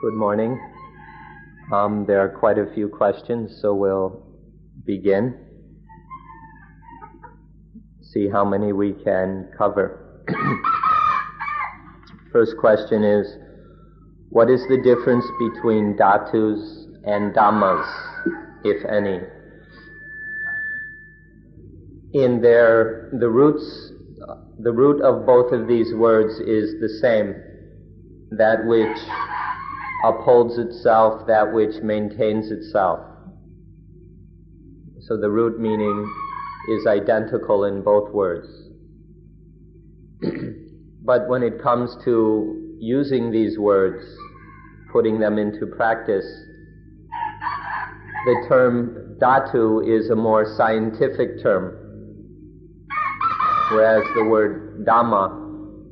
Good morning. There are quite a few questions, so we'll begin. See how many we can cover. First question is, what is the difference between dhatus and dhammas, if any? In their, the root of both of these words is the same, that which upholds itself, that which maintains itself. So the root meaning is identical in both words. But when it comes to using these words, putting them into practice, the term dhatu is a more scientific term, whereas the word dhamma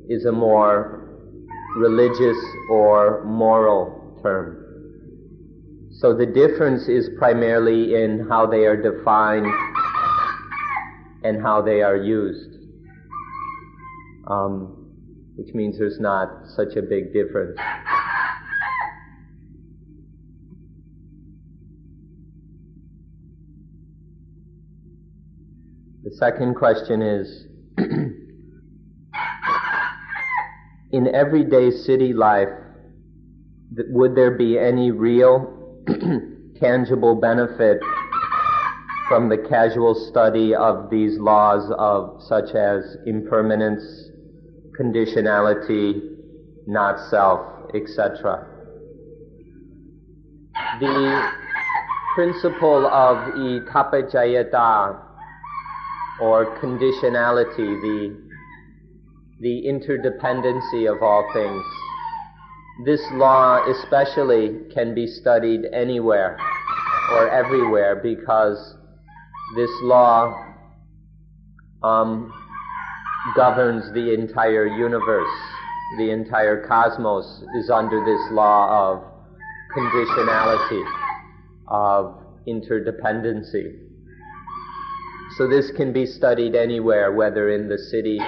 is a more religious or moral term. So the difference is primarily in how they are defined and how they are used, which means there's not such a big difference. The second question is, in everyday city life, would there be any real, tangible benefit from the casual study of these laws of such as impermanence, conditionality, not-self, etc.? The principle of idappaccayatā, or conditionality, the interdependency of all things, this law especially can be studied anywhere or everywhere, because this law governs the entire universe. The entire cosmos is under this law of conditionality, of interdependency. So this can be studied anywhere, whether in the city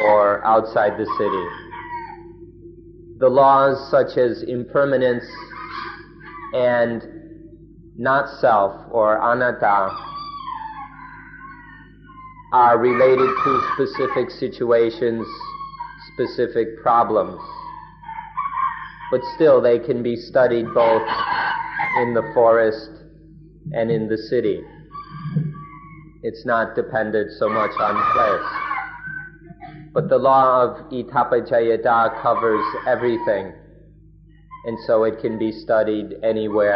or outside the city. The laws such as impermanence and not-self, or anatta, are related to specific situations, specific problems. But still, they can be studied both in the forest and in the city. It's not dependent so much on place. But the law of idappaccayatā covers everything, and so it can be studied anywhere,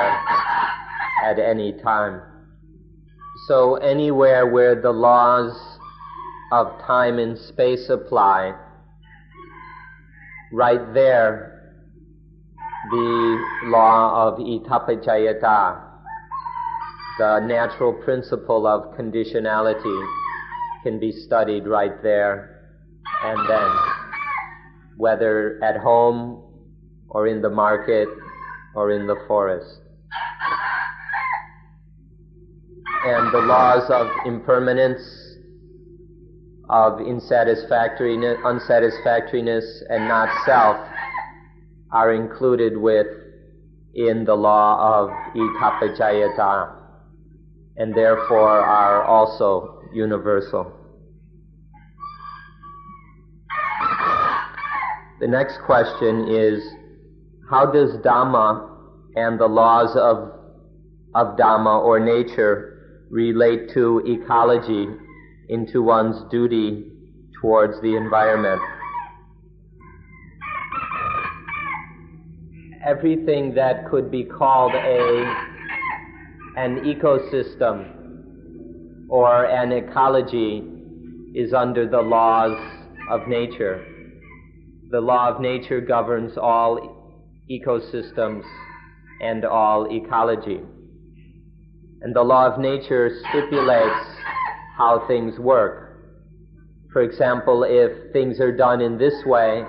at any time. So anywhere where the laws of time and space apply, right there, the law of idappaccayatā, the natural principle of conditionality, can be studied right there and then, whether at home or in the market or in the forest. And the laws of impermanence, of unsatisfactoriness, and not-self are included in the law of idappaccayatā, and therefore are also universal. The next question is, how does Dhamma and the laws of Dhamma or nature relate to ecology, into one's duty towards the environment? Everything that could be called an ecosystem or an ecology is under the laws of nature. The law of nature governs all ecosystems and all ecology. And the law of nature stipulates how things work. For example, if things are done in this way,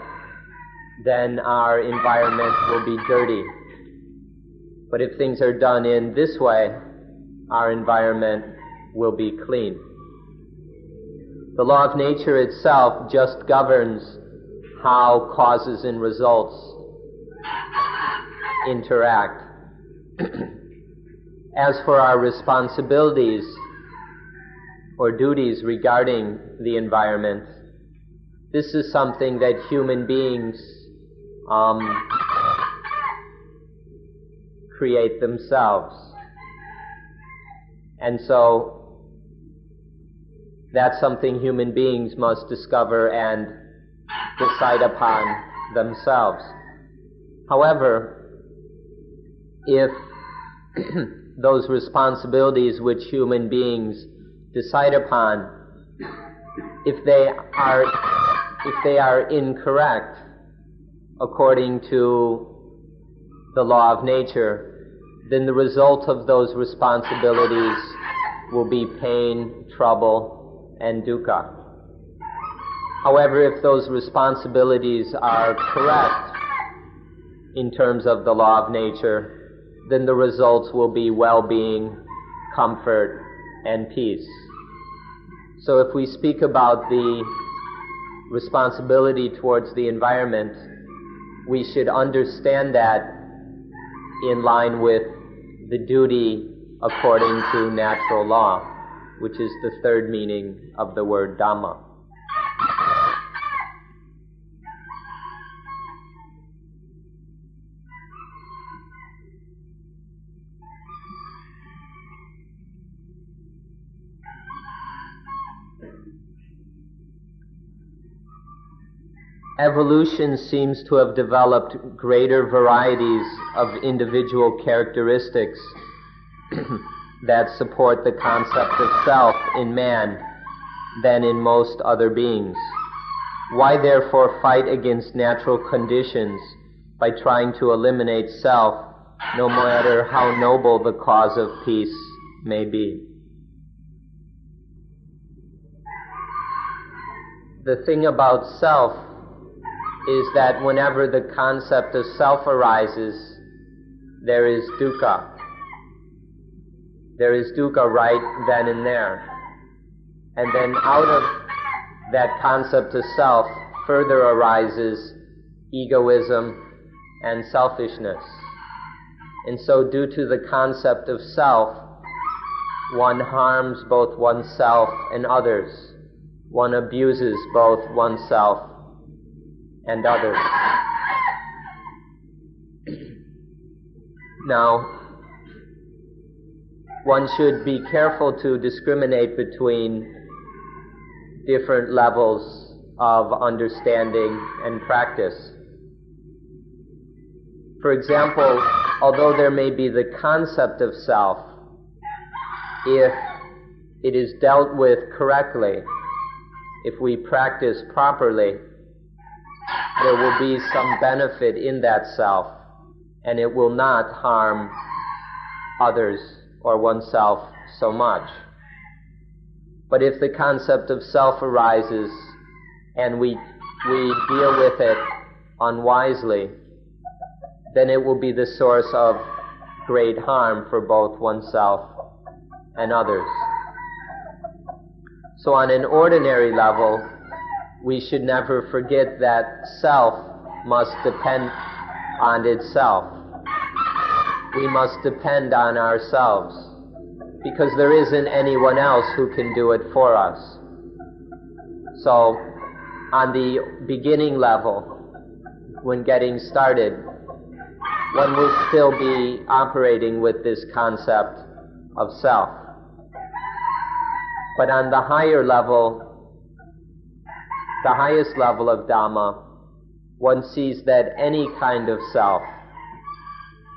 then our environment will be dirty. But if things are done in this way, our environment will be clean. The law of nature itself just governs how causes and results interact. As for our responsibilities or duties regarding the environment, this is something that human beings create themselves. And so that's something human beings must discover and decide upon themselves. However, if those responsibilities which human beings decide upon, if they are incorrect according to the law of nature, then the result of those responsibilities will be pain, trouble, and dukkha. However, if those responsibilities are correct in terms of the law of nature, then the results will be well-being, comfort, and peace. So if we speak about the responsibility towards the environment, we should understand that in line with the duty according to natural law, which is the third meaning of the word dhamma. Evolution seems to have developed greater varieties of individual characteristics that support the concept of self in man than in most other beings. Why therefore fight against natural conditions by trying to eliminate self, no matter how noble the cause of peace may be? The thing about self is that whenever the concept of self arises, there is dukkha. There is dukkha right then and there. And then out of that concept of self further arises egoism and selfishness. And so due to the concept of self, one harms both oneself and others. One abuses both oneself and others. Now, one should be careful to discriminate between different levels of understanding and practice. For example, although there may be the concept of self, if it is dealt with correctly, if we practice properly, there will be some benefit in that self, and it will not harm others or oneself so much. But if the concept of self arises and we deal with it unwisely, then it will be the source of great harm for both oneself and others. So on an ordinary level, we should never forget that self must depend on itself. We must depend on ourselves, because there isn't anyone else who can do it for us. So, on the beginning level, when getting started, one will still be operating with this concept of self. But on the higher level, the highest level of Dhamma, one sees that any kind of self,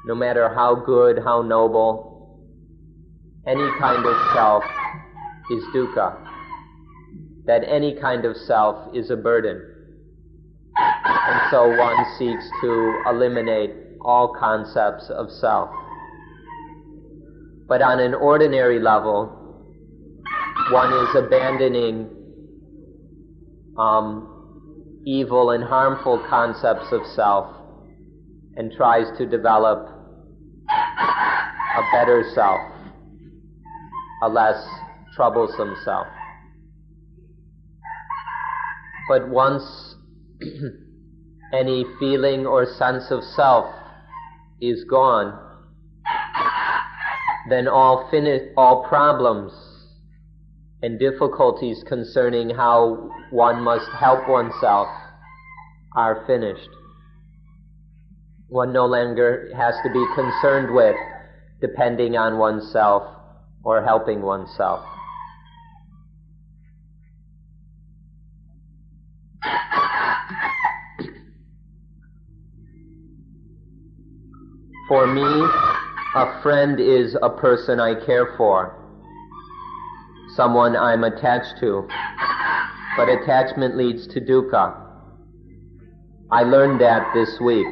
no matter how good, how noble, any kind of self is dukkha, that any kind of self is a burden. And so one seeks to eliminate all concepts of self. But on an ordinary level, one is abandoning evil and harmful concepts of self and tries to develop a better self, a less troublesome self. But once any feeling or sense of self is gone, then all problems and difficulties concerning how one must help oneself are finished. One no longer has to be concerned with depending on oneself or helping oneself. For me, a friend is a person I care for, someone I'm attached to, but attachment leads to dukkha. I learned that this week,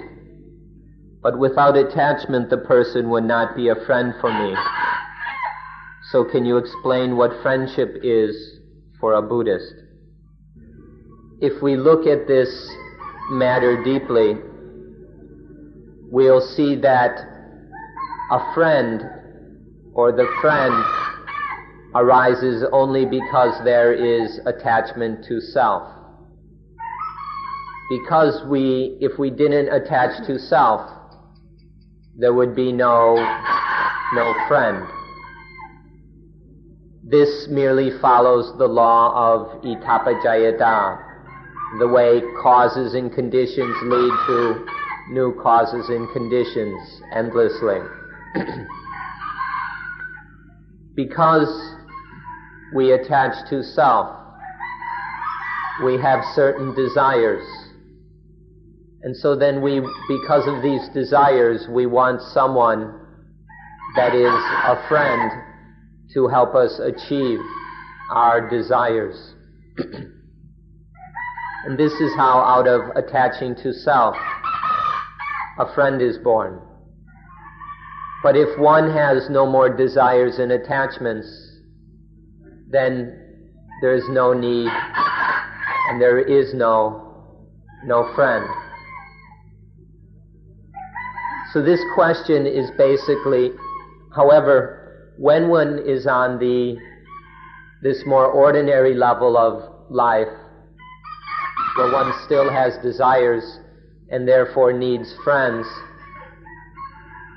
but without attachment the person would not be a friend for me. So can you explain what friendship is for a Buddhist? If we look at this matter deeply, we'll see that a friend or the friend arises only because there is attachment to self. Because if we didn't attach to self, there would be no friend. This merely follows the law of idappaccayatā. The way causes and conditions lead to new causes and conditions endlessly. Because we attach to self, we have certain desires. And so then because of these desires, we want someone that is a friend to help us achieve our desires. And this is how, out of attaching to self, a friend is born. But if one has no more desires and attachments, then there is no need and there is no friend. So this question is basically, however, when one is on this more ordinary level of life, where one still has desires and therefore needs friends,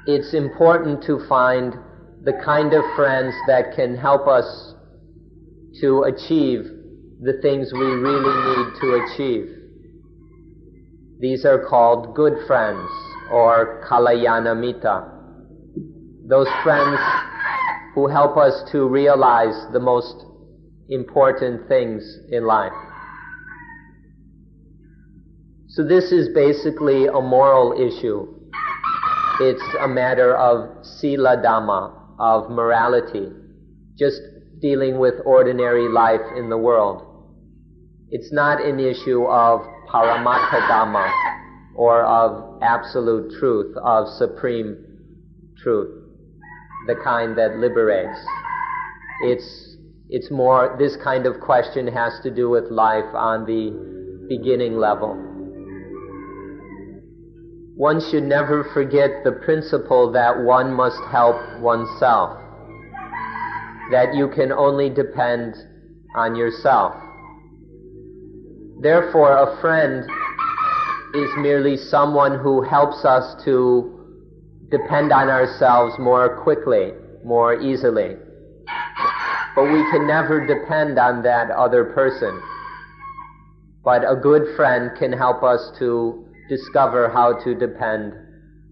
it's important to find the kind of friends that can help us to achieve the things we really need to achieve. These are called good friends, or kalayana mita. Those friends who help us to realize the most important things in life. So this is basically a moral issue. It's a matter of sila dhamma, of morality, just dealing with ordinary life in the world. It's not an issue of paramattha-dhamma, or of absolute truth, of supreme truth, the kind that liberates. It's more, this kind of question has to do with life on the beginning level. One should never forget the principle that one must help oneself, that you can only depend on yourself. Therefore, a friend is merely someone who helps us to depend on ourselves more quickly, more easily. But we can never depend on that other person. But a good friend can help us to discover how to depend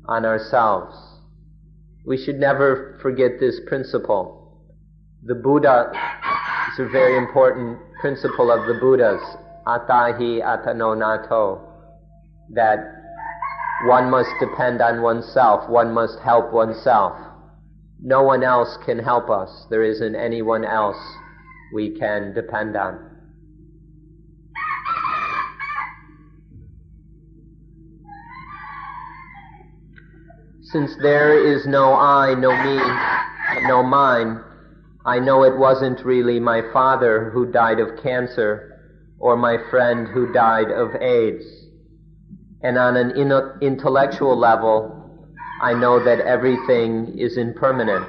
on ourselves. We should never forget this principle. The Buddha is a very important principle of the Buddha's, attāhi atta-no-nātto, that one must depend on oneself, one must help oneself. No one else can help us. There isn't anyone else we can depend on. Since there is no I, no me, no mine, I know it wasn't really my father who died of cancer or my friend who died of AIDS. And on an intellectual level, I know that everything is impermanent.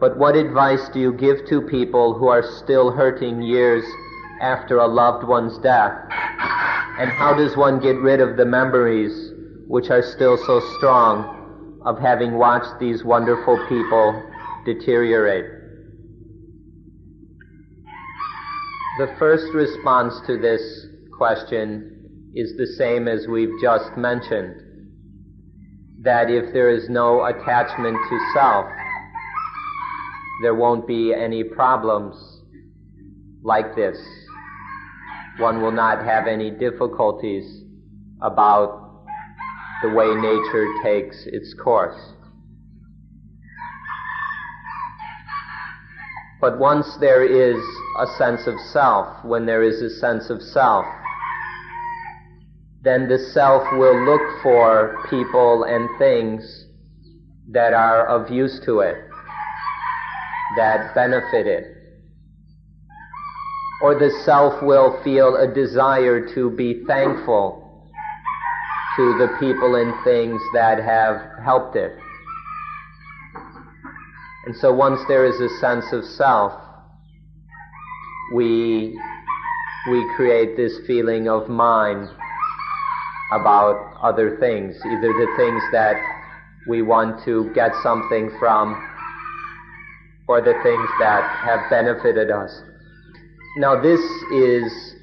But what advice do you give to people who are still hurting years after a loved one's death? And how does one get rid of the memories which are still so strong of having watched these wonderful people deteriorate. The first response to this question is the same as we've just mentioned, that if there is no attachment to self, there won't be any problems like this. One will not have any difficulties about the way nature takes its course. But once there is a sense of self, when there is a sense of self, then the self will look for people and things that are of use to it, that benefit it. Or the self will feel a desire to be thankful to the people and things that have helped it. And so once there is a sense of self, we create this feeling of mind about other things, either the things that we want to get something from or the things that have benefited us. Now this is,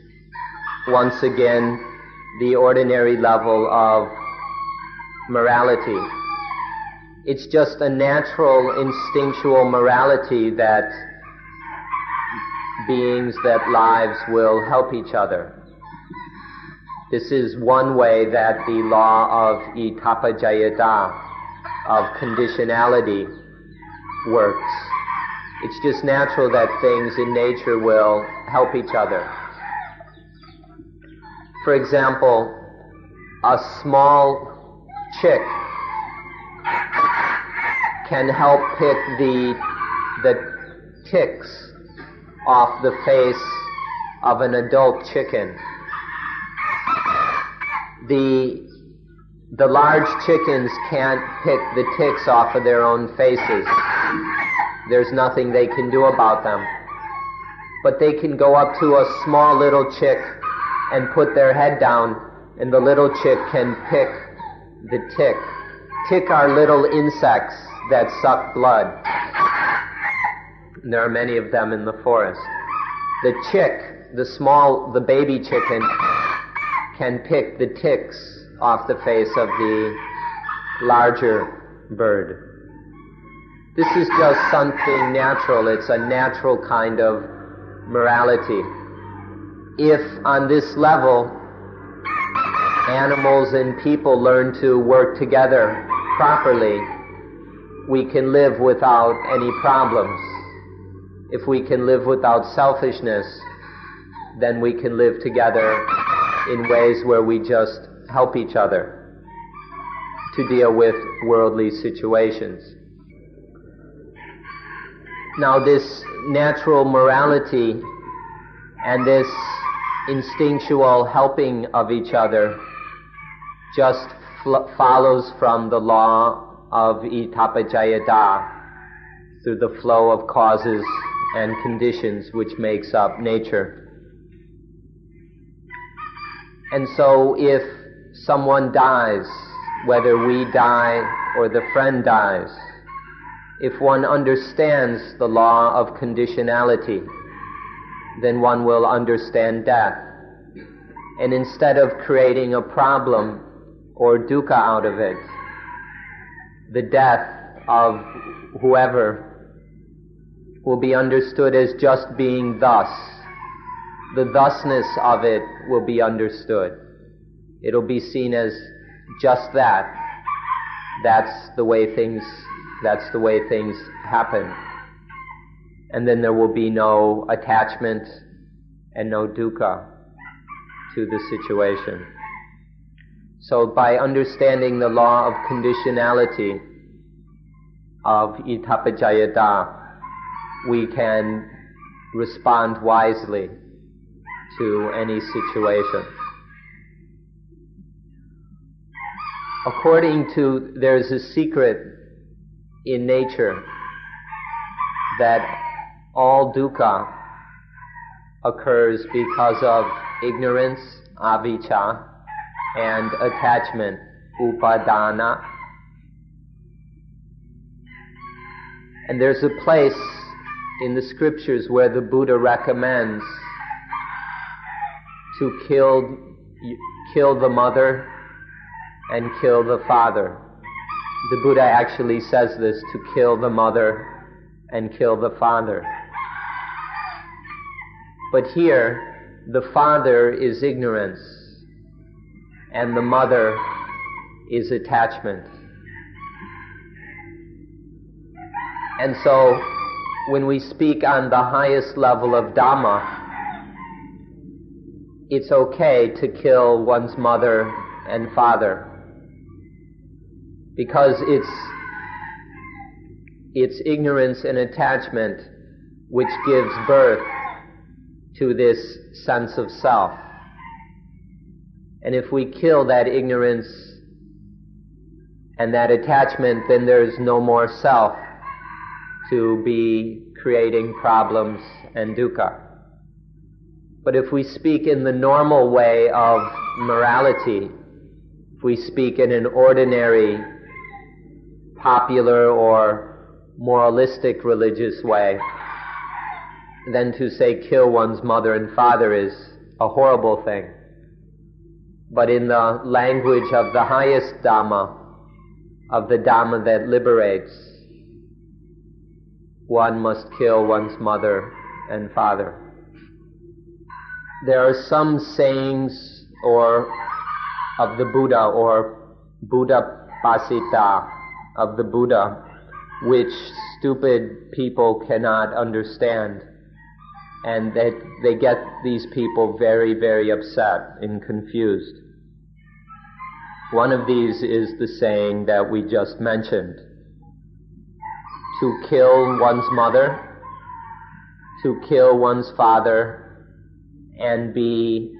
once again, the ordinary level of morality. It's just a natural, instinctual morality that beings, that lives will help each other. This is one way that the law of idappaccayatā, of conditionality, works. It's just natural that things in nature will help each other. For example, a small chick can help pick the ticks off the face of an adult chicken. The large chickens can't pick the ticks off of their own faces. There's nothing they can do about them. But they can go up to a small little chick and put their head down, and the little chick can pick the tick. Tick are little insects that suck blood. And there are many of them in the forest. The chick, the baby chicken, can pick the ticks off the face of the larger bird. This is just something natural. It's a natural kind of morality. If on this level animals and people learn to work together properly, we can live without any problems. If we can live without selfishness, then we can live together in ways where we just help each other to deal with worldly situations. Now this natural morality and this instinctual helping of each other just follows from the law of idappaccayatā, through the flow of causes and conditions which makes up nature. And so if someone dies, whether we die or the friend dies, if one understands the law of conditionality, then one will understand death. And instead of creating a problem or dukkha out of it, the death of whoever will be understood as just being thus. The thusness of it will be understood. It'll be seen as just that. That's the way things happen. And then there will be no attachment and no dukkha to the situation. So by understanding the law of conditionality of idappaccayatā, we can respond wisely to any situation. There's a secret in nature that all dukkha occurs because of ignorance, avijja, and attachment, upadana. And there's a place in the scriptures where the Buddha recommends to kill the mother and kill the father. The Buddha actually says this, to kill the mother and kill the father. But here, the father is ignorance and the mother is attachment. And so, when we speak on the highest level of Dhamma, it's okay to kill one's mother and father, because it's ignorance and attachment which gives birth to this sense of self. And if we kill that ignorance and that attachment, then there's no more self to be creating problems and dukkha. But if we speak in the normal way of morality, if we speak in an ordinary, popular or moralistic religious way, then to say kill one's mother and father is a horrible thing. But in the language of the highest Dhamma, of the Dhamma that liberates, one must kill one's mother and father. There are some sayings or of the Buddha or Buddha Pasita of the Buddha which stupid people cannot understand, and they get these people very, very upset and confused. One of these is the saying that we just mentioned, to kill one's mother, to kill one's father, and be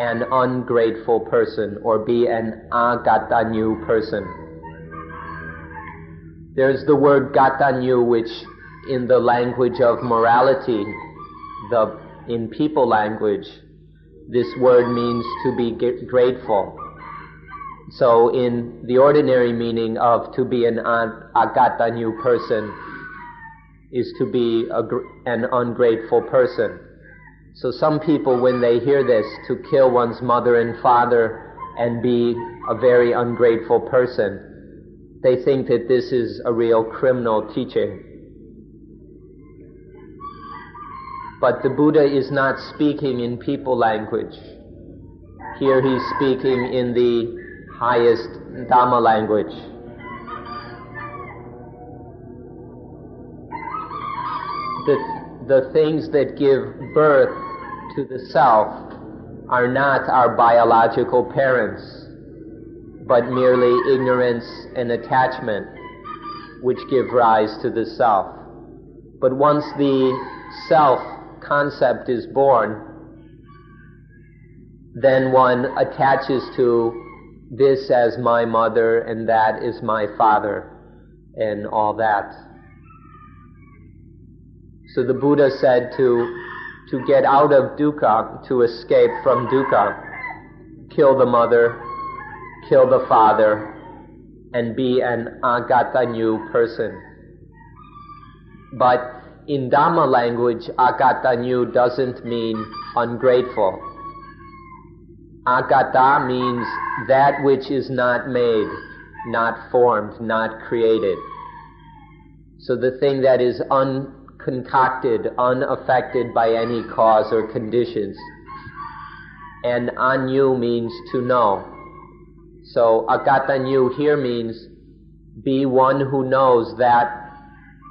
an ungrateful person, or be an akataññū person. There's the word kataññū, which in the language of morality, in people language, this word means to be grateful. So in the ordinary meaning of to be an akataññū person is to be an ungrateful person. So some people, when they hear this, to kill one's mother and father and be a very ungrateful person, they think that this is a real criminal teaching. But the Buddha is not speaking in people language. Here he's speaking in the highest Dhamma language. The things that give birth to the self are not our biological parents, but merely ignorance and attachment which give rise to the self. But once the self concept is born, then one attaches to this as my mother and that is my father and all that. So the Buddha said to get out of dukkha, to escape from dukkha, kill the mother, kill the father, and be an akataññū person. But in Dhamma language, akataññū doesn't mean ungrateful. Akata means that which is not made, not formed, not created. So the thing that is concocted, unaffected by any cause or conditions. And aññū means to know. So akataññū here means be one who knows that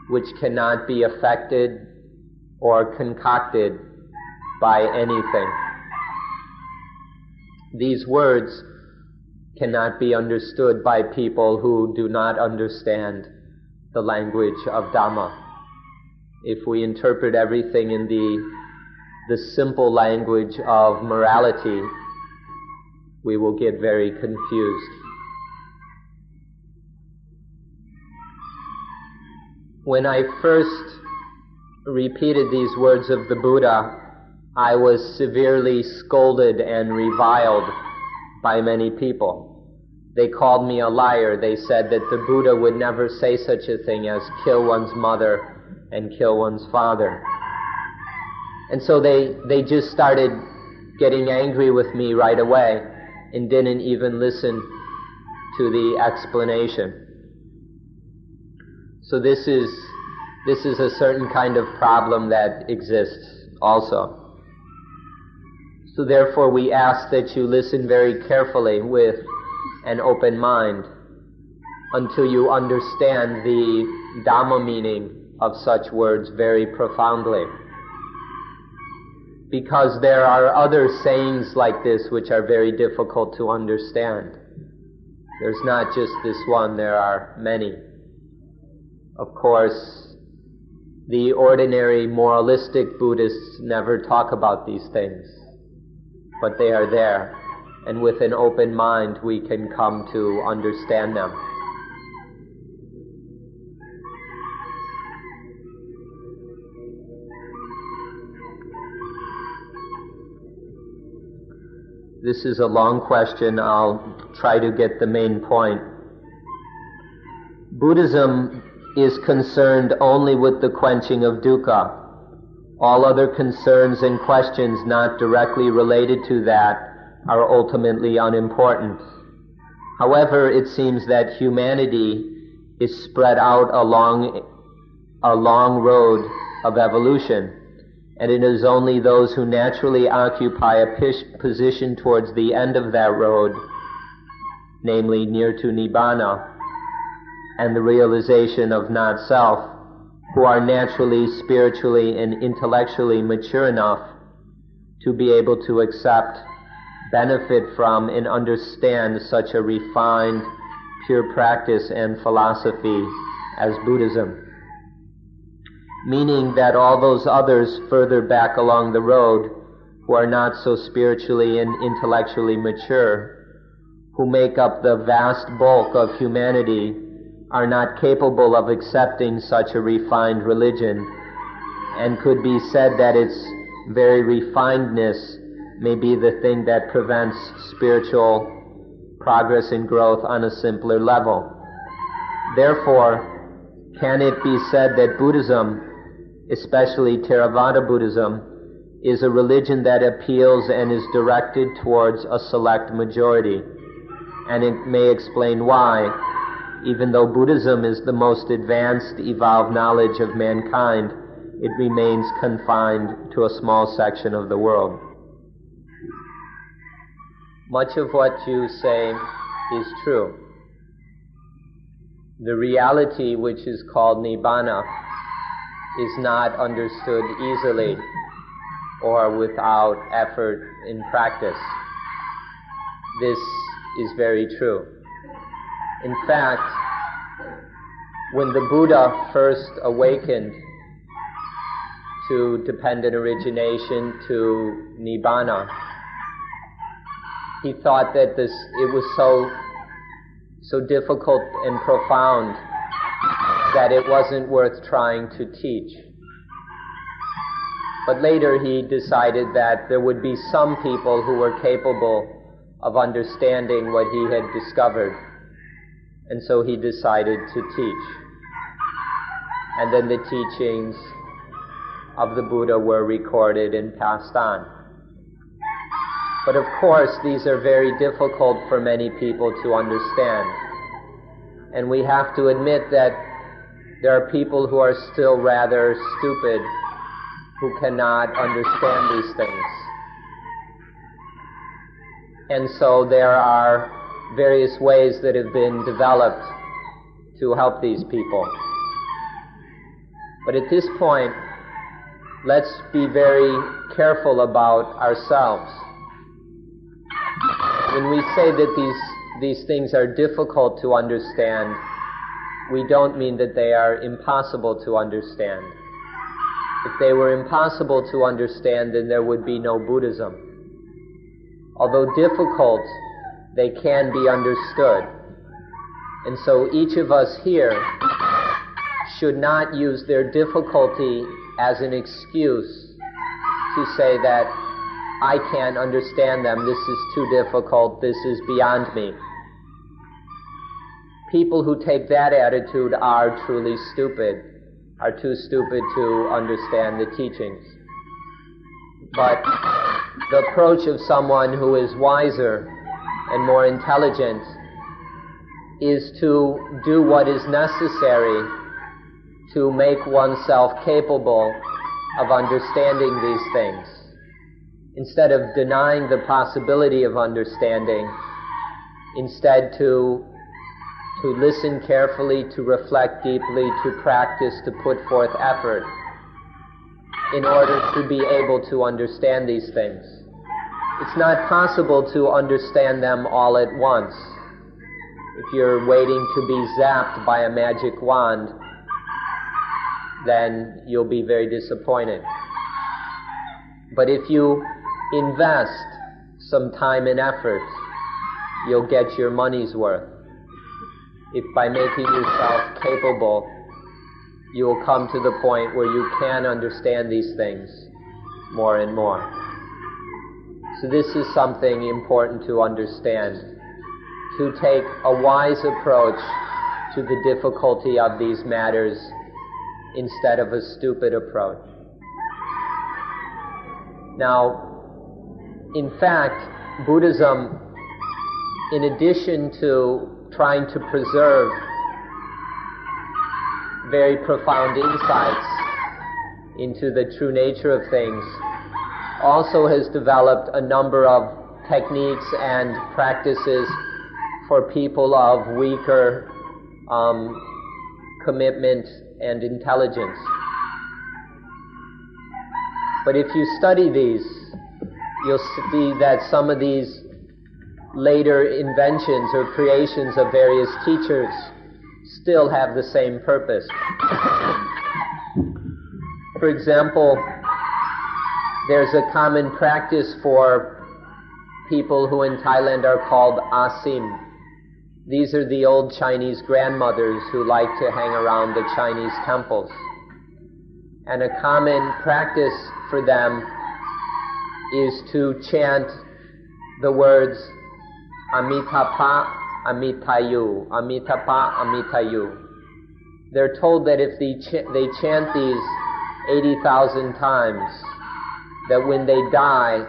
which cannot be affected or concocted by anything. These words cannot be understood by people who do not understand the language of Dhamma. If we interpret everything in the simple language of morality, we will get very confused. When I first repeated these words of the Buddha, I was severely scolded and reviled by many people. They called me a liar. They said that the Buddha would never say such a thing as kill one's mother and kill one's father. And so they just started getting angry with me right away and didn't even listen to the explanation. So this is a certain kind of problem that exists also. So therefore we ask that you listen very carefully with an open mind until you understand the Dhamma meaning of such words very profoundly. Because there are other sayings like this which are very difficult to understand. There's not just this one, there are many. Of course, the ordinary moralistic Buddhists never talk about these things, but they are there, and with an open mind we can come to understand them. This is a long question. I'll try to get the main point. Buddhism is concerned only with the quenching of dukkha. All other concerns and questions not directly related to that are ultimately unimportant. However, it seems that humanity is spread out along a long road of evolution, and it is only those who naturally occupy a position towards the end of that road, namely near to Nibbāna, and the realization of not-self, who are naturally, spiritually, and intellectually mature enough to be able to accept, benefit from, and understand such a refined, pure practice and philosophy as Buddhism. Meaning that all those others further back along the road who are not so spiritually and intellectually mature, who make up the vast bulk of humanity, are not capable of accepting such a refined religion, and could be said that its very refinedness may be the thing that prevents spiritual progress and growth on a simpler level. Therefore, can it be said that Buddhism, especially Theravada Buddhism, is a religion that appeals and is directed towards a select majority? And it may explain why, even though Buddhism is the most advanced, evolved knowledge of mankind, it remains confined to a small section of the world. Much of what you say is true. The reality which is called Nibbāna is not understood easily or without effort in practice. This is very true. In fact, when the Buddha first awakened to dependent origination, to Nibbāna, he thought that it was so difficult and profound that it wasn't worth trying to teach. But later he decided that there would be some people who were capable of understanding what he had discovered, and so he decided to teach. And then the teachings of the Buddha were recorded and passed on. But of course, these are very difficult for many people to understand. And we have to admit that there are people who are still rather stupid who cannot understand these things. And so there are various ways that have been developed to help these people. But at this point, let's be very careful about ourselves. When we say that these things are difficult to understand, we don't mean that they are impossible to understand. If they were impossible to understand, then there would be no Buddhism. Although difficult, they can be understood. And so each of us here should not use their difficulty as an excuse to say that I can't understand them, this is too difficult, this is beyond me. People who take that attitude are truly stupid, are too stupid to understand the teachings. But the approach of someone who is wiser and more intelligent is to do what is necessary to make oneself capable of understanding these things. Instead of denying the possibility of understanding, instead to listen carefully, to reflect deeply, to practice, to put forth effort in order to be able to understand these things. It's not possible to understand them all at once. If you're waiting to be zapped by a magic wand, then you'll be very disappointed. But if you invest some time and effort, you'll get your money's worth. If by making yourself capable, you will come to the point where you can understand these things more and more. So this is something important to understand, to take a wise approach to the difficulty of these matters instead of a stupid approach. Now, in fact, Buddhism, in addition to trying to preserve very profound insights into the true nature of things, also has developed a number of techniques and practices for people of weaker commitment and intelligence. But if you study these, you'll see that some of these later inventions or creations of various teachers still have the same purpose. For example, there's a common practice for people who in Thailand are called asim. These are the old Chinese grandmothers who like to hang around the Chinese temples. And a common practice for them is to chant the words Amitabha, amitayu, Amitabha, amitayu. They're told that if they chant these 80,000 times, that when they die,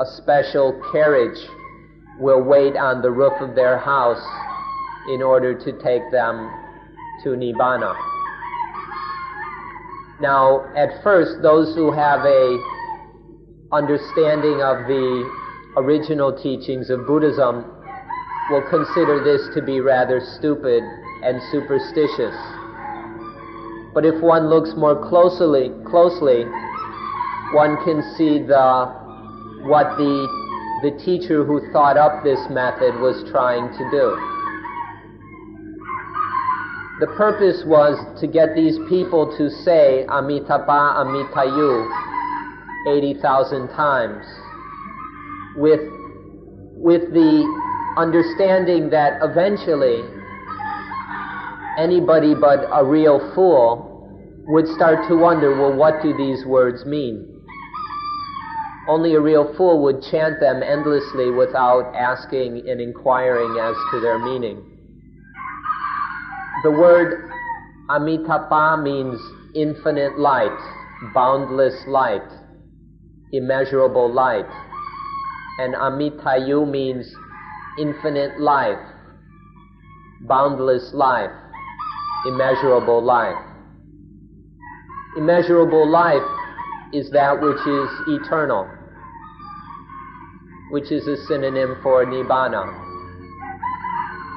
a special carriage will wait on the roof of their house in order to take them to Nibbāna. Now, at first, those who have a understanding of the original teachings of Buddhism will consider this to be rather stupid and superstitious. But if one looks more closely, one can see what the teacher who thought up this method was trying to do. The purpose was to get these people to say Amitabha, amitayu 80,000 times, with the understanding that eventually anybody but a real fool would start to wonder, well, what do these words mean? Only a real fool would chant them endlessly without asking and inquiring as to their meaning. The word Amitabha means infinite light, boundless light, immeasurable light. And amitayu means infinite life, boundless life, immeasurable life. Immeasurable life is that which is eternal, which is a synonym for Nibbāna.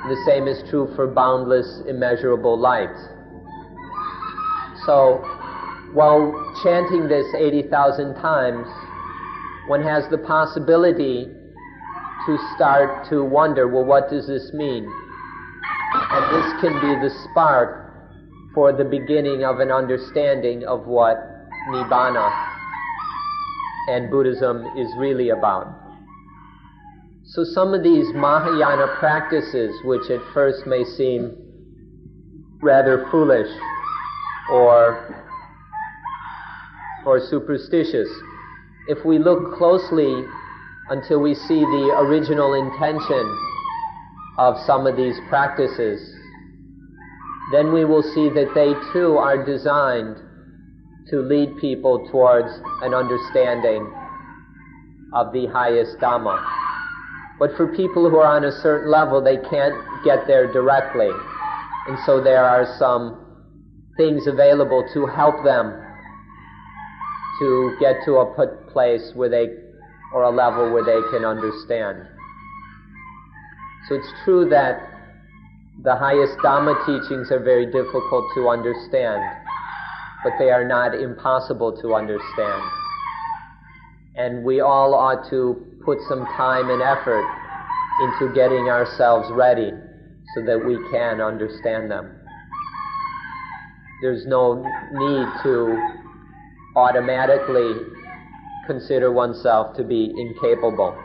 The same is true for boundless, immeasurable light. So, while chanting this 80,000 times, one has the possibility to start to wonder, well, what does this mean? And this can be the spark for the beginning of an understanding of what Nibbāna and Buddhism is really about. So some of these Mahayana practices, which at first may seem rather foolish or superstitious, if we look closely until we see the original intention of some of these practices, then we will see that they too are designed to lead people towards an understanding of the highest Dhamma. But for people who are on a certain level, they can't get there directly. And so there are some things available to help them to get to a place where they, or a level where they can understand. So it's true that the highest Dhamma teachings are very difficult to understand, but they are not impossible to understand. And we all ought to put some time and effort into getting ourselves ready so that we can understand them. There's no need to automatically consider oneself to be incapable,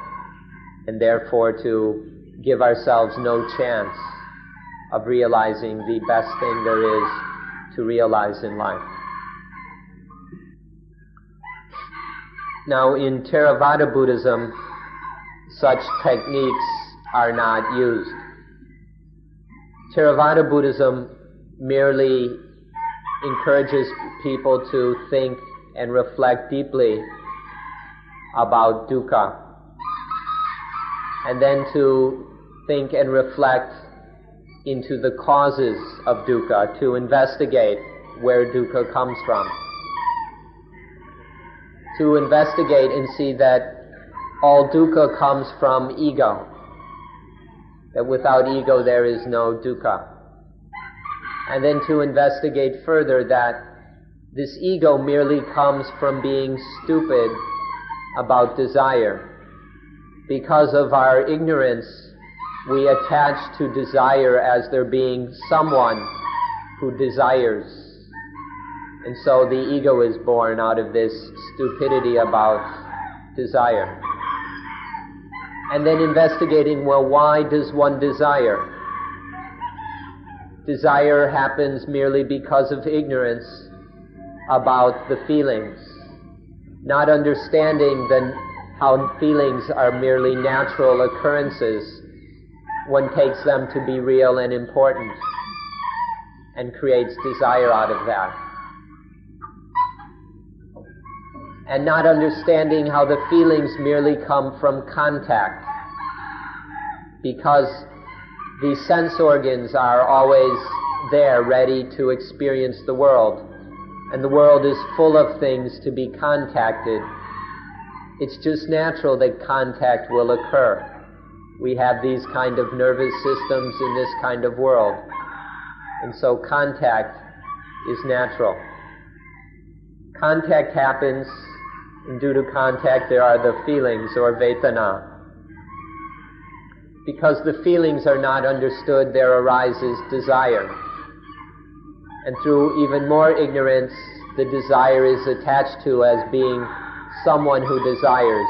and therefore to give ourselves no chance of realizing the best thing there is to realize in life. Now, in Theravada Buddhism, such techniques are not used. Theravada Buddhism merely encourages people to think and reflect deeply about dukkha, and then to think and reflect into the causes of dukkha, to investigate where dukkha comes from, to investigate and see that all dukkha comes from ego, that without ego there is no dukkha. And then to investigate further that this ego merely comes from being stupid about desire. Because of our ignorance, we attach to desire as there being someone who desires. And so the ego is born out of this stupidity about desire. And then investigating, well, why does one desire? Desire happens merely because of ignorance about the feelings, not understanding how feelings are merely natural occurrences. One takes them to be real and important and creates desire out of that. And not understanding how the feelings merely come from contact, because the sense organs are always there ready to experience the world, and the world is full of things to be contacted. It's just natural that contact will occur. We have these kind of nervous systems in this kind of world, and so contact is natural. Contact happens, and due to contact there are the feelings, or vedana. Because the feelings are not understood, there arises desire. And through even more ignorance, the desire is attached to as being someone who desires.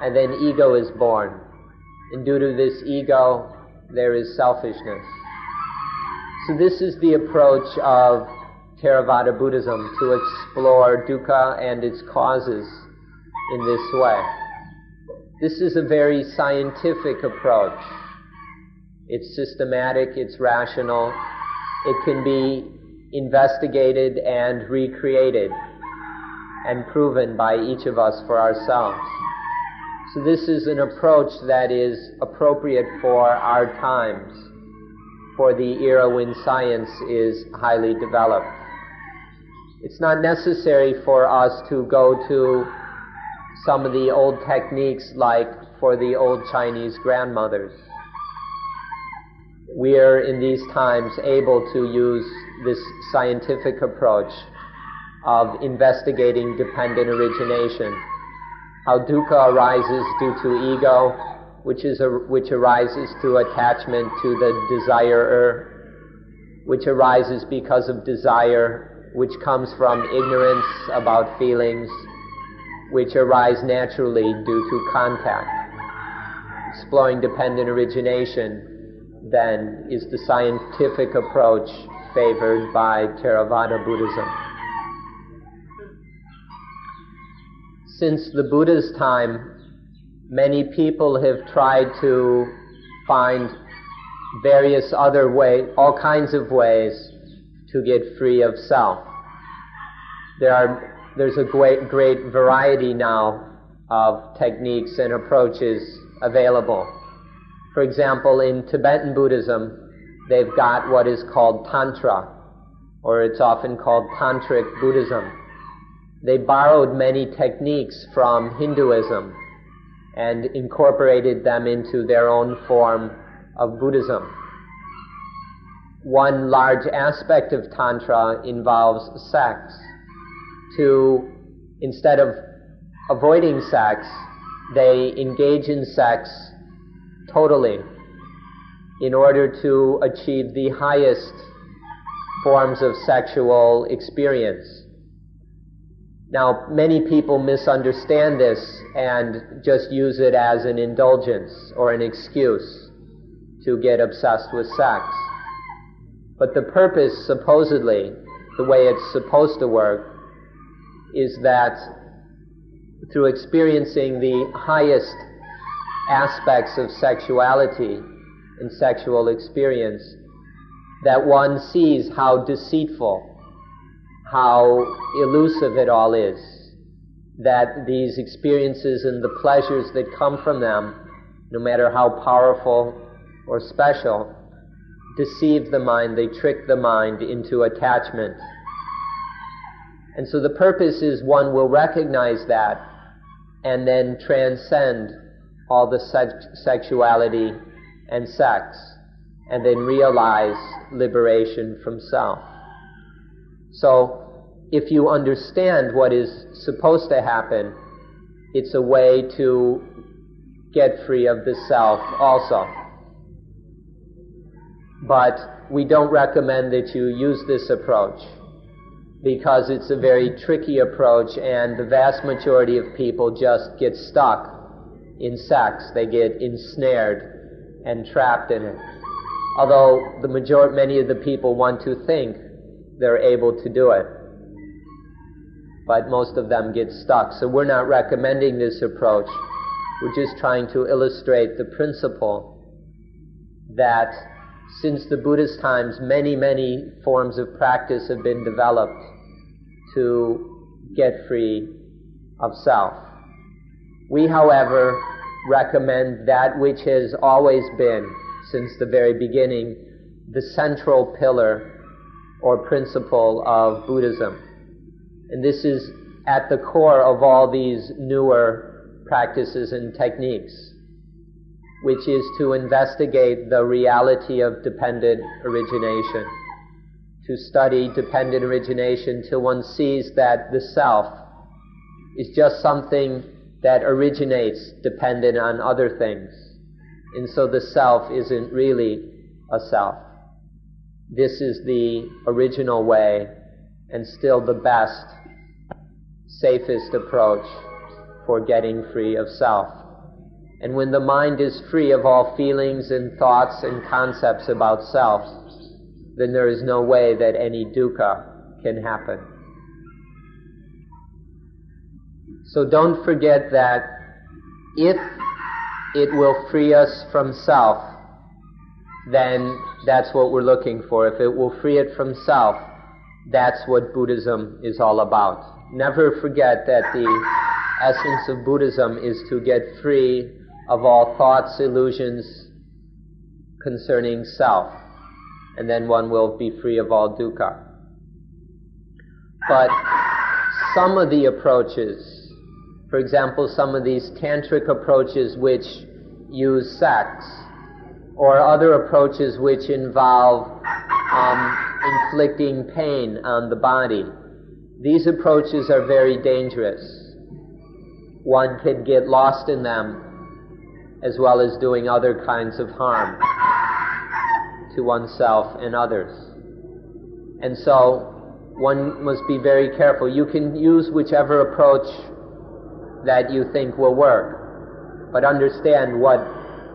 And then ego is born. And due to this ego, there is selfishness. So this is the approach of Theravada Buddhism, to explore dukkha and its causes in this way. This is a very scientific approach. It's systematic, it's rational, it can be investigated and recreated and proven by each of us for ourselves. So this is an approach that is appropriate for our times, for the era when science is highly developed. It's not necessary for us to go to some of the old techniques like for the old Chinese grandmothers. We are in these times able to use this scientific approach of investigating dependent origination, how dukkha arises due to ego, which arises through attachment to the desirer, which arises because of desire, which comes from ignorance about feelings, which arise naturally due to contact. Exploring dependent origination, then, is the scientific approach favored by Theravada Buddhism. Since the Buddha's time, many people have tried to find various other ways, all kinds of ways to get free of self. There's a great variety now of techniques and approaches available. For example, in Tibetan Buddhism, they've got what is called tantra, or it's often called tantric Buddhism. They borrowed many techniques from Hinduism and incorporated them into their own form of Buddhism. One large aspect of tantra involves sex. Instead of avoiding sex, they engage in sex totally in order to achieve the highest forms of sexual experience. Now, many people misunderstand this and just use it as an indulgence or an excuse to get obsessed with sex. But the purpose, supposedly, the way it's supposed to work, is that through experiencing the highest aspects of sexuality and sexual experience, that one sees how deceitful, how elusive it all is, that these experiences and the pleasures that come from them, no matter how powerful or special, deceive the mind, they trick the mind into attachment. And so the purpose is one will recognize that and then transcend all the sexuality and sex, and then realize liberation from self. So if you understand what is supposed to happen, it's a way to get free of the self also. But we don't recommend that you use this approach, because it's a very tricky approach, and the vast majority of people just get stuck in sex. They get ensnared and trapped in it. Although many of the people want to think they're able to do it, but most of them get stuck. So we're not recommending this approach. We're just trying to illustrate the principle that since the Buddhist times, many, many forms of practice have been developed to get free of self. We, however, recommend that which has always been, since the very beginning, the central pillar or principle of Buddhism. And this is at the core of all these newer practices and techniques, which is to investigate the reality of dependent origination, to study dependent origination till one sees that the self is just something that originates dependent on other things. And so the self isn't really a self. This is the original way and still the best, safest approach for getting free of self. And when the mind is free of all feelings and thoughts and concepts about self, then there is no way that any dukkha can happen. So don't forget that if it will free us from self, then that's what we're looking for. If it will free it from self, that's what Buddhism is all about. Never forget that the essence of Buddhism is to get free of all thoughts, illusions concerning self, and then one will be free of all dukkha. But some of the approaches, for example, some of these tantric approaches which use sex, or other approaches which involve inflicting pain on the body, these approaches are very dangerous. One can get lost in them, as well as doing other kinds of harm to oneself and others. And so one must be very careful. You can use whichever approach that you think will work, but understand what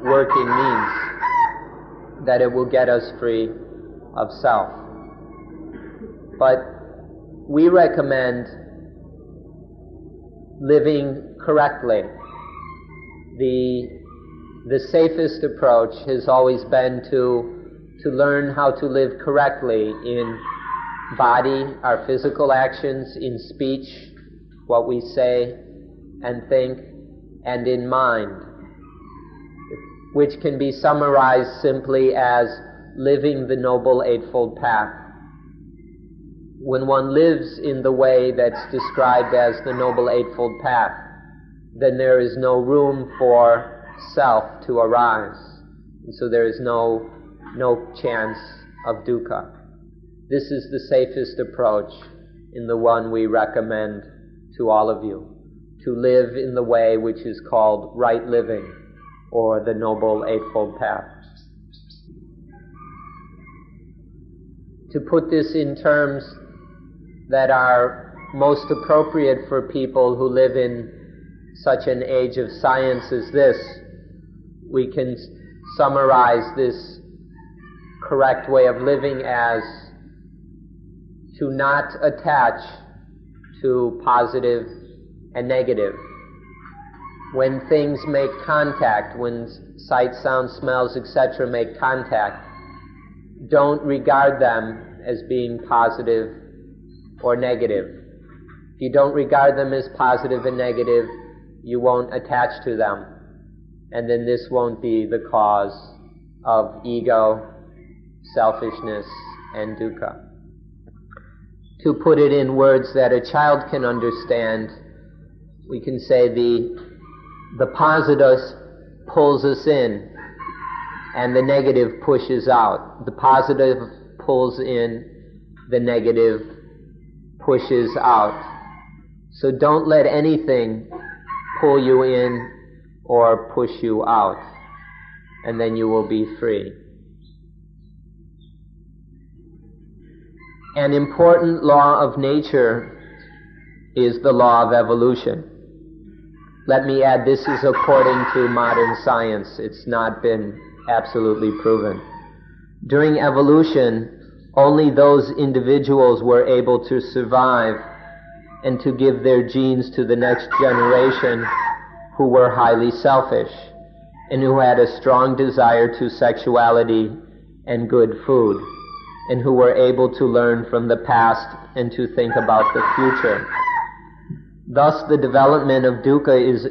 working means, that it will get us free of self. But we recommend living correctly, the the safest approach has always been to learn how to live correctly in body, our physical actions, in speech, what we say and think, and in mind, which can be summarized simply as living the Noble Eightfold Path. When one lives in the way that's described as the Noble Eightfold Path, then there is no room for self to arise. And so there is no chance of dukkha. This is the safest approach and the one we recommend to all of you, to live in the way which is called right living, or the Noble Eightfold Path. To put this in terms that are most appropriate for people who live in such an age of science as this, we can summarize this correct way of living as to not attach to positive and negative. When things make contact, when sight, sound, smells, etc. make contact, don't regard them as being positive or negative. If you don't regard them as positive and negative, you won't attach to them. And then this won't be the cause of ego, selfishness, and dukkha. To put it in words that a child can understand, we can say the positive pulls us in and the negative pushes out. The positive pulls in, the negative pushes out. So don't let anything pull you in or push you out, and then you will be free. An important law of nature is the law of evolution. Let me add, this is according to modern science. It's not been absolutely proven. During evolution, only those individuals were able to survive and to give their genes to the next generation who were highly selfish and who had a strong desire to sexuality and good food, and who were able to learn from the past and to think about the future. Thus, the development of dukkha is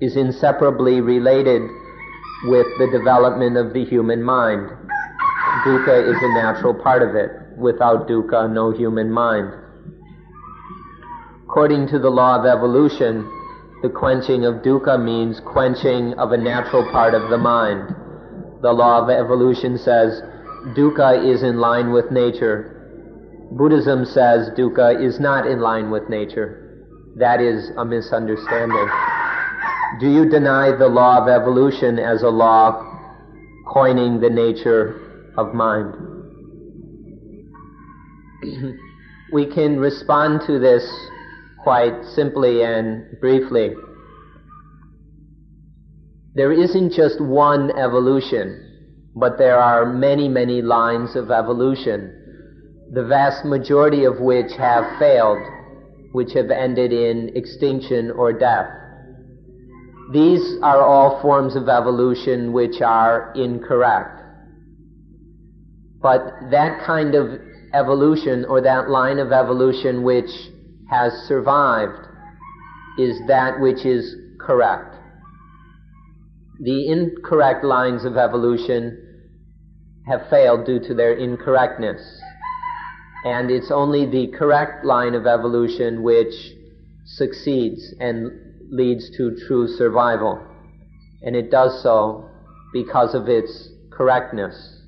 inseparably related with the development of the human mind. Dukkha is a natural part of it. Without dukkha, no human mind. According to the law of evolution, the quenching of dukkha means quenching of a natural part of the mind. The law of evolution says dukkha is in line with nature. Buddhism says dukkha is not in line with nature. That is a misunderstanding. Do you deny the law of evolution as a law coining the nature of mind? We can respond to this quite simply and briefly. There isn't just one evolution, but there are many, many lines of evolution, the vast majority of which have failed, which have ended in extinction or death. These are all forms of evolution which are incorrect. But that kind of evolution, or that line of evolution which has survived, is that which is correct. The incorrect lines of evolution have failed due to their incorrectness. And it's only the correct line of evolution which succeeds and leads to true survival. And it does so because of its correctness.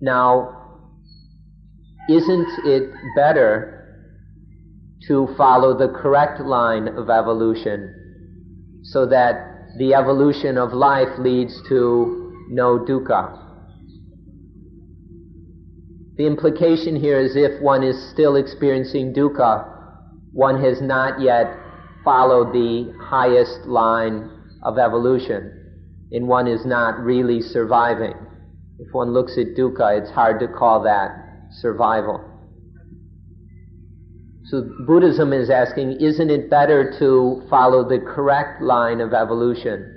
Now, isn't it better to follow the correct line of evolution so that the evolution of life leads to no dukkha? The implication here is if one is still experiencing dukkha, one has not yet followed the highest line of evolution, and one is not really surviving. If one looks at dukkha, it's hard to call that survival. So Buddhism is asking, isn't it better to follow the correct line of evolution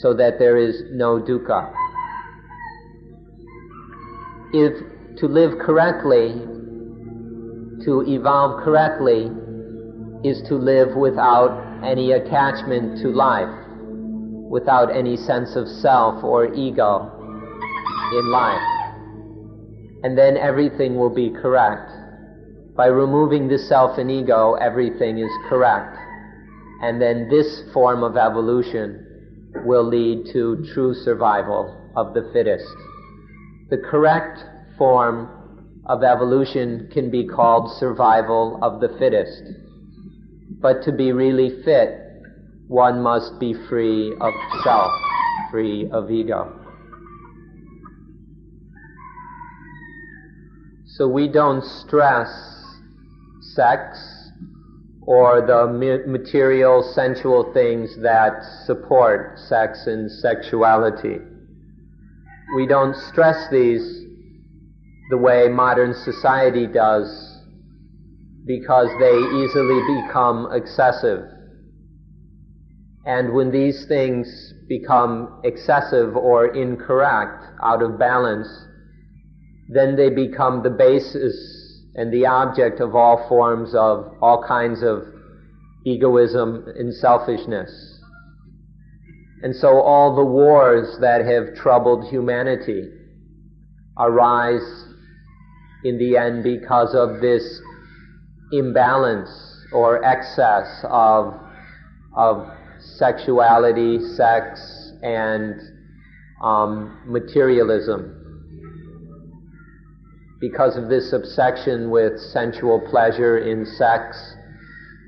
so that there is no dukkha? If to live correctly, to evolve correctly, is to live without any attachment to life, without any sense of self or ego in life. And then everything will be correct. By removing the self and ego, everything is correct. And then this form of evolution will lead to true survival of the fittest. The correct form of evolution can be called survival of the fittest. But to be really fit, one must be free of self, free of ego. So we don't stress sex or the material, sensual things that support sex and sexuality. We don't stress these the way modern society does because they easily become excessive. And when these things become excessive or incorrect, out of balance, then they become the basis and the object of all forms of all kinds of egoism and selfishness. And so all the wars that have troubled humanity arise in the end because of this imbalance or excess of sexuality, sex, and materialism. Because of this obsession with sensual pleasure in sex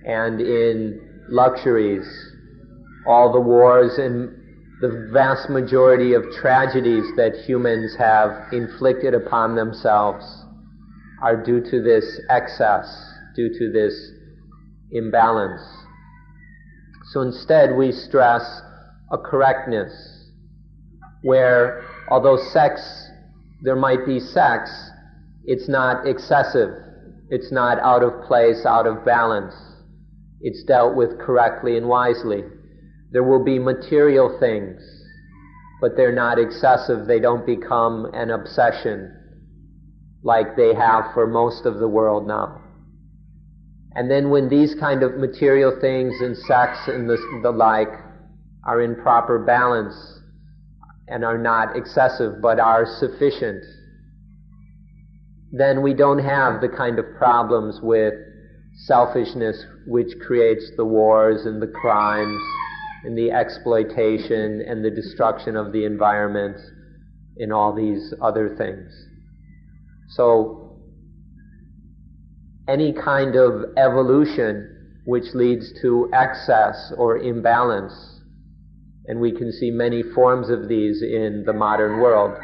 and in luxuries, all the wars and the vast majority of tragedies that humans have inflicted upon themselves are due to this excess, due to this imbalance. So instead we stress a correctness where, although sex, there might be sex, it's not excessive, it's not out of place, out of balance. It's dealt with correctly and wisely. There will be material things, but they're not excessive, they don't become an obsession like they have for most of the world now. And then when these kind of material things and sex and the like are in proper balance and are not excessive but are sufficient, then we don't have the kind of problems with selfishness which creates the wars and the crimes and the exploitation and the destruction of the environment and all these other things. So any kind of evolution which leads to excess or imbalance, and we can see many forms of these in the modern world,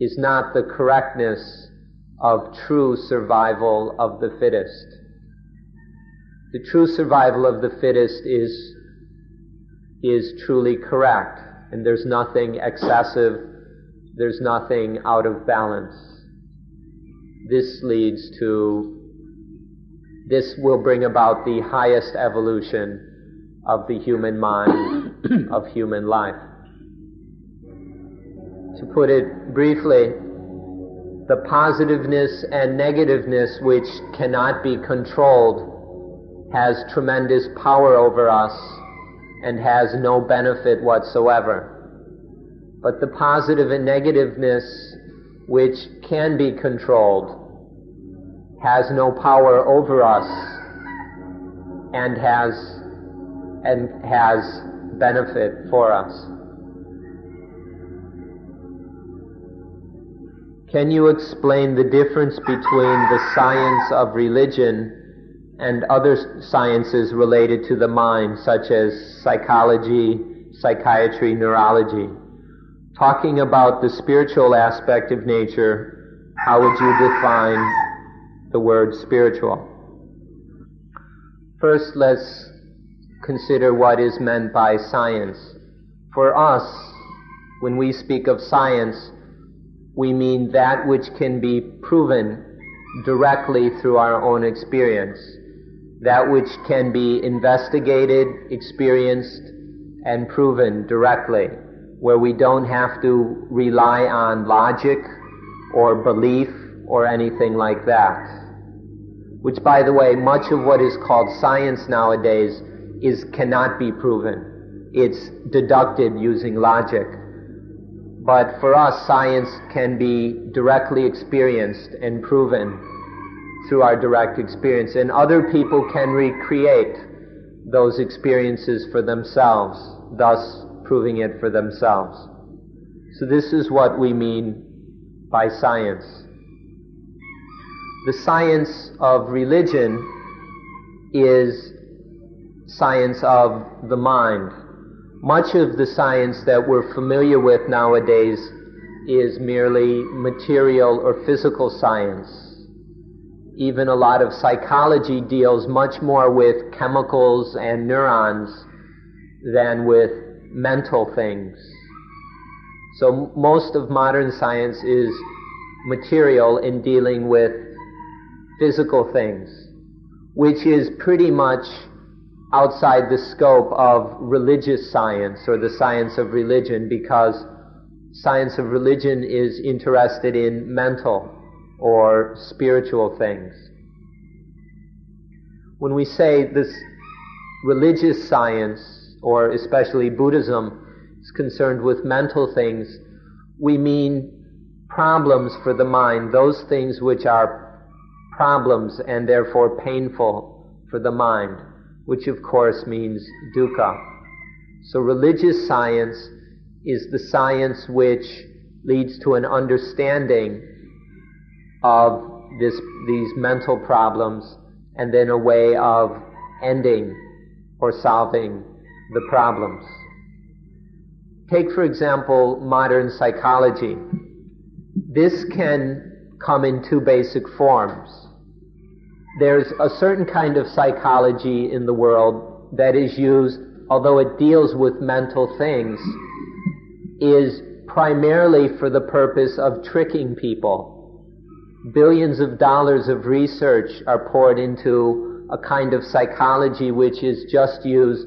is not the correctness of true survival of the fittest. The true survival of the fittest is truly correct, and there's nothing excessive, there's nothing out of balance. This leads to, this will bring about the highest evolution of the human mind, of human life. To put it briefly, the positiveness and negativeness which cannot be controlled has tremendous power over us and has no benefit whatsoever. But the positive and negativeness which can be controlled has no power over us and has benefit for us. Can you explain the difference between the science of religion and other sciences related to the mind, such as psychology, psychiatry, neurology? Talking about the spiritual aspect of nature, how would you define the word spiritual? First, let's consider what is meant by science. For us, when we speak of science, we mean that which can be proven, directly through our own experience, that which can be investigated, experienced, and proven directly, where we don't have to rely on logic or belief or anything like that. Which, by the way, much of what is called science nowadays cannot be proven. It's deducted using logic. But for us, science can be directly experienced and proven through our direct experience. And other people can recreate those experiences for themselves, thus proving it for themselves. So this is what we mean by science. The science of religion is science of the mind. Much of the science that we're familiar with nowadays is merely material or physical science. Even a lot of psychology deals much more with chemicals and neurons than with mental things. So most of modern science is material in dealing with physical things, which is pretty much outside the scope of religious science or the science of religion, because science of religion is interested in mental or spiritual things. When we say this religious science, or especially Buddhism, is concerned with mental things, we mean problems for the mind, those things which are problems and therefore painful for the mind, which of course means dukkha. So religious science is the science which leads to an understanding of these mental problems, and then a way of ending or solving the problems. Take, for example, modern psychology. This can come in two basic forms. There's a certain kind of psychology in the world that is used, although it deals with mental things, is primarily for the purpose of tricking people. Billions of dollars of research are poured into a kind of psychology which is just used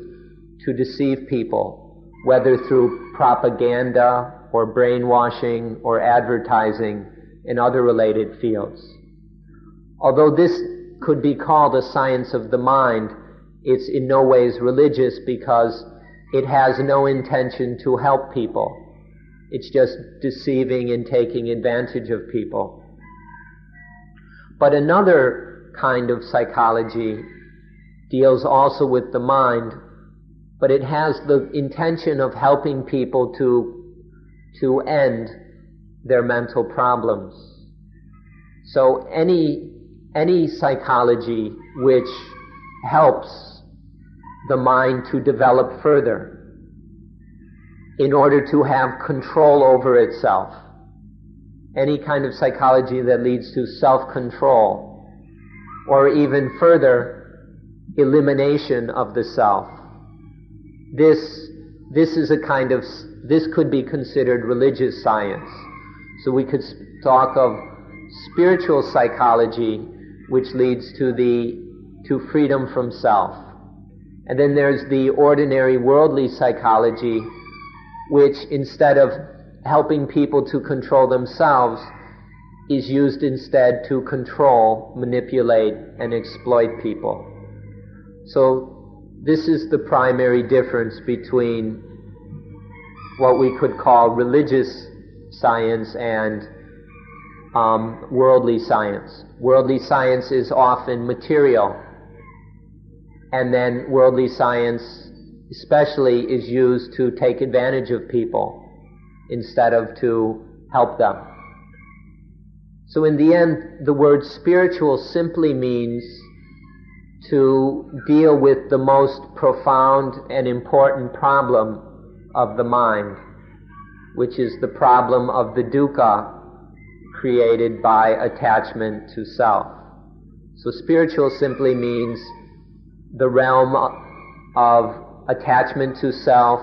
to deceive people, whether through propaganda or brainwashing or advertising and other related fields. Although this could be called a science of the mind, it's in no ways religious because it has no intention to help people. It's just deceiving and taking advantage of people. But another kind of psychology deals also with the mind, but it has the intention of helping people to end their mental problems. So any psychology which helps the mind to develop further in order to have control over itself, any kind of psychology that leads to self-control, or even further, elimination of the self. This is a kind of, this could be considered religious science. So we could talk of spiritual psychology, which leads to freedom from self. And then there's the ordinary worldly psychology, which instead of helping people to control themselves is used instead to control, manipulate, and exploit people. So this is the primary difference between what we could call religious science and worldly science. Worldly science is often material, and then worldly science especially is used to take advantage of people instead of to help them. So in the end, the word spiritual simply means to deal with the most profound and important problem of the mind, which is the problem of the dukkha created by attachment to self. So spiritual simply means the realm of attachment to self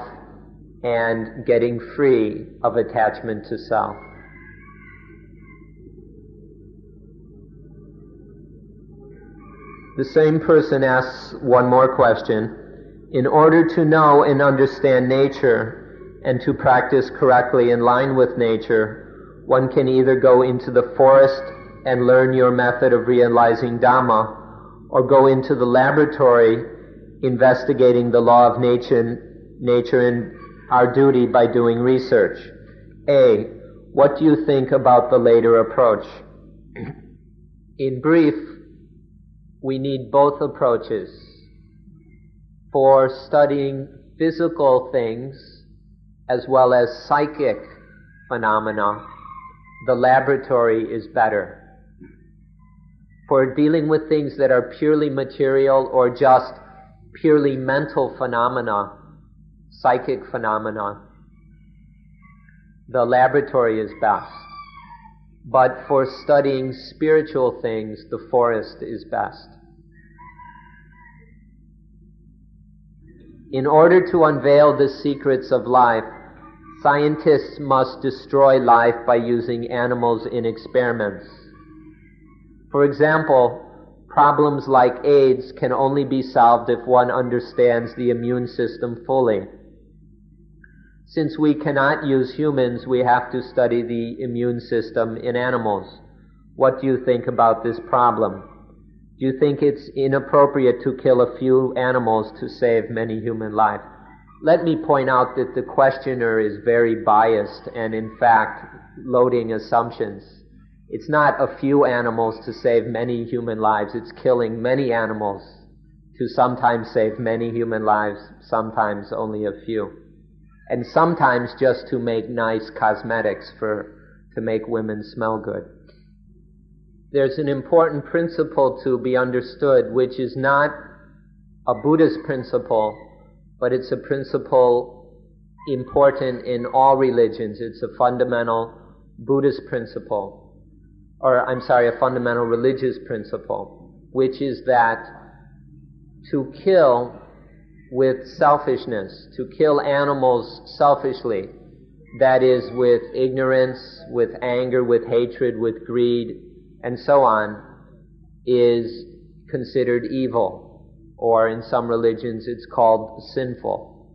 and getting free of attachment to self. The same person asks one more question. In order to know and understand nature and to practice correctly in line with nature, one can either go into the forest and learn your method of realizing Dhamma, or go into the laboratory investigating the law of nature and our duty by doing research. A. What do you think about the later approach? In brief, we need both approaches. For studying physical things as well as psychic phenomena, the laboratory is better. For dealing with things that are purely material or just purely mental phenomena, psychic phenomena, the laboratory is best. But for studying spiritual things, the forest is best. In order to unveil the secrets of life, scientists must destroy life by using animals in experiments. For example, problems like AIDS can only be solved if one understands the immune system fully. Since we cannot use humans, we have to study the immune system in animals. What do you think about this problem? Do you think it's inappropriate to kill a few animals to save many human lives? Let me point out that the questioner is very biased and, in fact, loading assumptions. It's not a few animals to save many human lives. It's killing many animals to sometimes save many human lives, sometimes only a few. And sometimes just to make nice cosmetics to make women smell good. There's an important principle to be understood, which is not a Buddhist principle, but it's a principle important in all religions. It's a fundamental Buddhist principle. A fundamental religious principle, which is that to kill with selfishness, to kill animals selfishly, that is with ignorance, with anger, with hatred, with greed, and so on, is considered evil, or in some religions it's called sinful.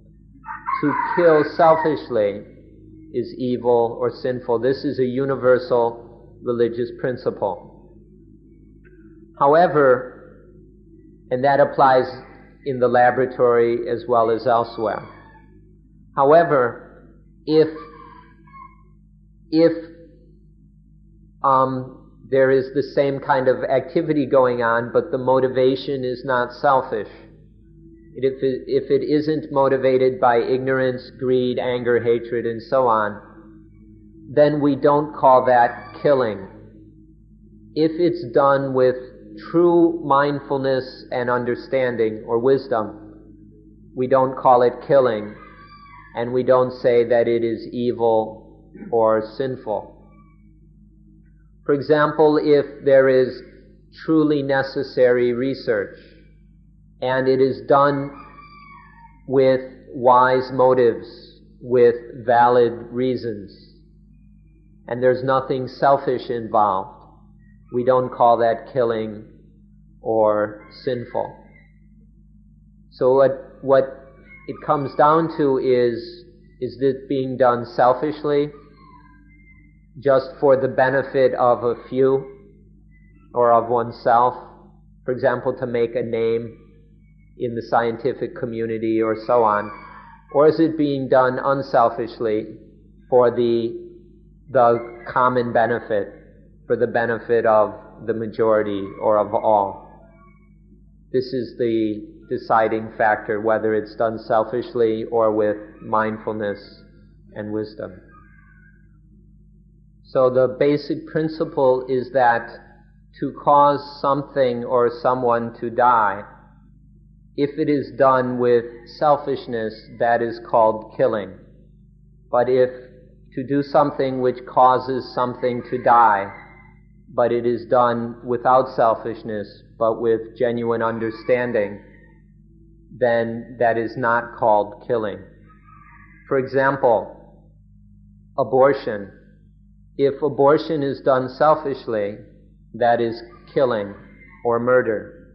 To kill selfishly is evil or sinful. This is a universal religious principle. However, and that applies in the laboratory as well as elsewhere. However, if there is the same kind of activity going on, but the motivation is not selfish, if it isn't motivated by ignorance, greed, anger, hatred, and so on, then we don't call that killing. If it's done with true mindfulness and understanding or wisdom, we don't call it killing, and we don't say that it is evil or sinful. For example, if there is truly necessary research, and it is done with wise motives, with valid reasons, and there's nothing selfish involved, we don't call that killing or sinful. So what it comes down to is this being done selfishly, just for the benefit of a few or of oneself, for example, to make a name in the scientific community or so on, or is it being done unselfishly for the common benefit, for the benefit of the majority or of all? This is the deciding factor, whether it's done selfishly or with mindfulness and wisdom. So the basic principle is that to cause something or someone to die, if it is done with selfishness, that is called killing. But if to do something which causes something to die, but it is done without selfishness, but with genuine understanding, then that is not called killing. For example, abortion. If abortion is done selfishly, that is killing or murder.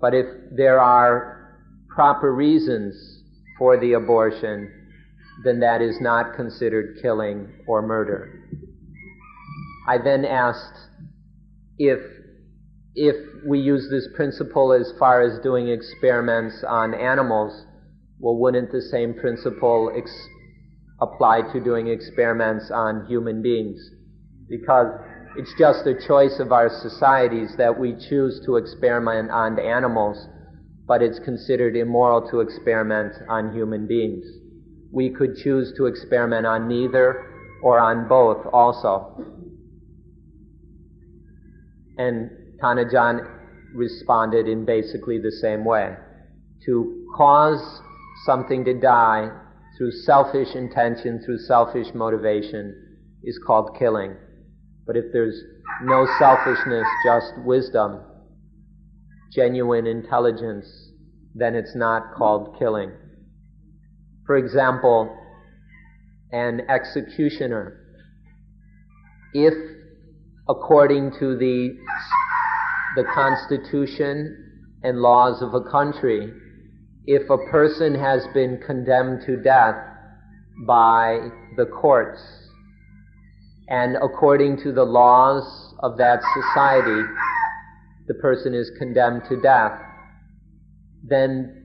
But if there are proper reasons for the abortion, then that is not considered killing or murder. I then asked if we use this principle as far as doing experiments on animals, well, wouldn't the same principle apply to doing experiments on human beings? Because it's just a choice of our societies that we choose to experiment on animals, but it's considered immoral to experiment on human beings. We could choose to experiment on neither or on both also. And Tanajan responded in basically the same way. To cause something to die through selfish intention, through selfish motivation, is called killing. But if there's no selfishness, just wisdom, genuine intelligence, then it's not called killing. For example, an executioner, if according to the constitution and laws of a country, if a person has been condemned to death by the courts, and according to the laws of that society, the person is condemned to death, then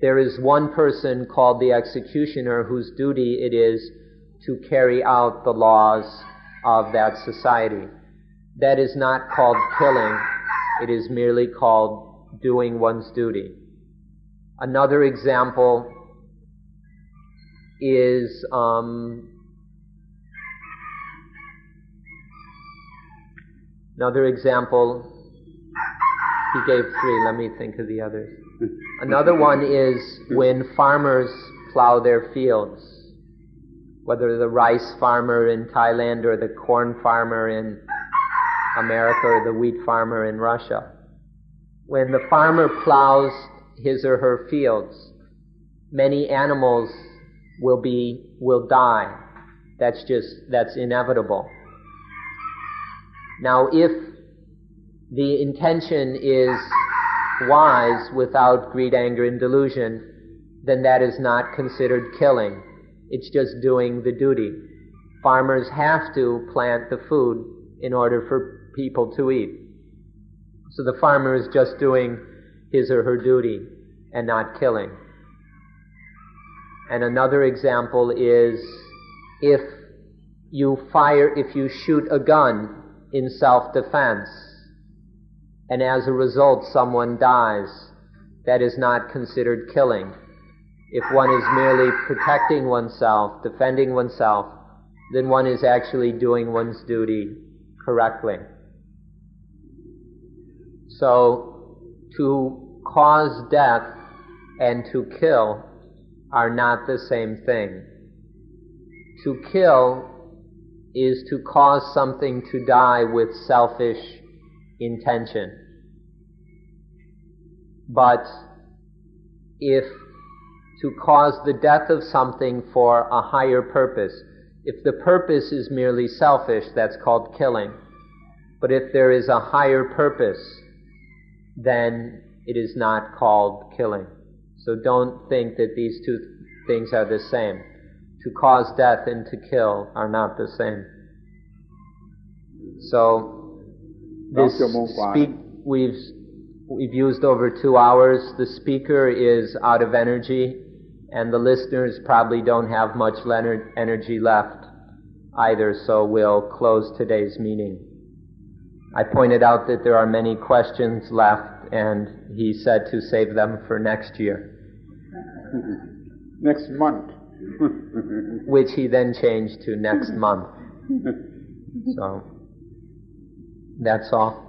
there is one person called the executioner whose duty it is to carry out the laws of that society. That is not called killing, it is merely called doing one's duty. Another example is he gave three, let me think of the others. Another one is when farmers plow their fields, whether the rice farmer in Thailand or the corn farmer in America or the wheat farmer in Russia. When the farmer plows his or her fields, many animals will die. That's inevitable. Now, if the intention is wise without greed, anger, and delusion, then that is not considered killing. It's just doing the duty. Farmers have to plant the food in order for people to eat. So the farmer is just doing his or her duty and not killing. And another example is if you shoot a gun in self-defense, and as a result someone dies, that is not considered killing. If one is merely protecting oneself, defending oneself, then one is actually doing one's duty correctly. So, to cause death and to kill are not the same thing. To kill is to cause something to die with selfish intention. But if to cause the death of something for a higher purpose, if the purpose is merely selfish, that's called killing. But if there is a higher purpose, then it is not called killing. So don't think that these two things are the same. To cause death and to kill are not the same. So this we've used over 2 hours. The speaker is out of energy, and the listeners probably don't have much energy left either, so we'll close today's meeting. I pointed out that there are many questions left, and he said to save them for next year. Next month. Which he then changed to next month. So, that's all.